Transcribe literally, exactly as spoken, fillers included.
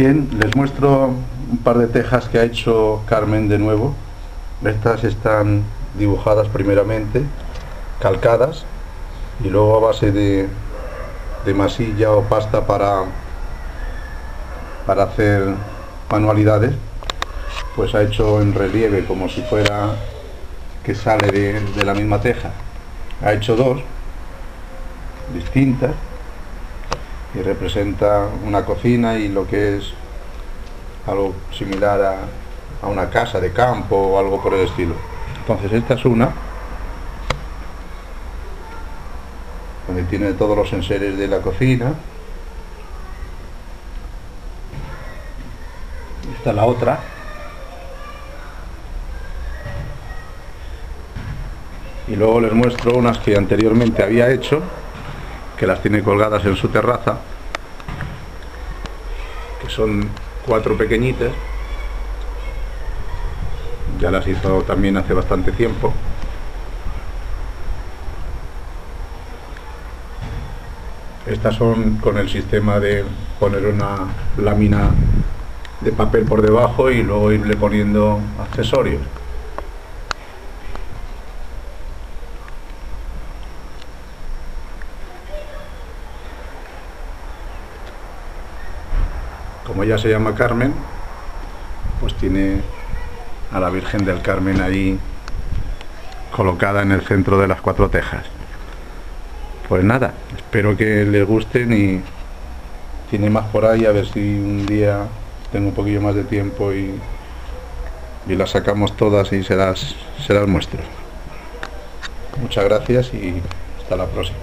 Bien, les muestro un par de tejas que ha hecho Carmen de nuevo. Estas están dibujadas primeramente, calcadas, y luego a base de, de masilla o pasta para, para hacer manualidades, pues ha hecho en relieve como si fuera que sale de, de la misma teja. Ha hecho dos distintas y representa una cocina y lo que es algo similar a, a una casa de campo o algo por el estilo. Entonces esta es una donde tiene todos los enseres de la cocina. Esta es la otra. Y luego les muestro unas que anteriormente había hecho, que las tiene colgadas en su terraza, que son cuatro pequeñitas. Ya las hizo también hace bastante tiempo. Estas son con el sistema de poner una lámina de papel por debajo y luego irle poniendo accesorios. Como ella se llama Carmen, pues tiene a la Virgen del Carmen ahí colocada en el centro de las cuatro tejas. Pues nada, espero que les gusten y tiene más por ahí, a ver si un día tengo un poquillo más de tiempo y, y las sacamos todas y se las, se las muestro. Muchas gracias y hasta la próxima.